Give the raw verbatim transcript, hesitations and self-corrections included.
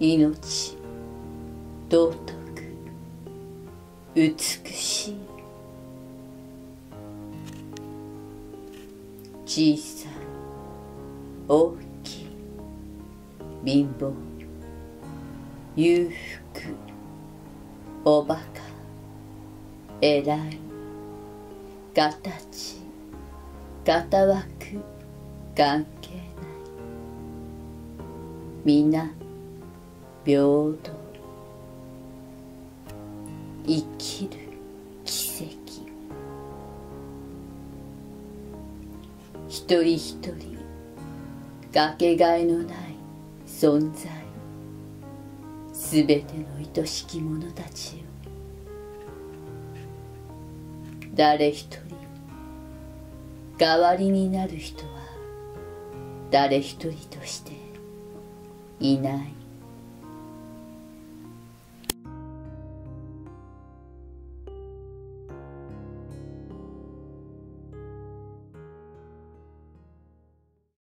命、道徳、美しい、小さい、大きい、貧乏、裕福、おバカ、偉い、形、型枠、関係ない、皆、平等、生きる、奇跡、一人一人、かけがえのない存在、すべての愛しき者たちよ、誰一人代わりになる人は誰一人としていない。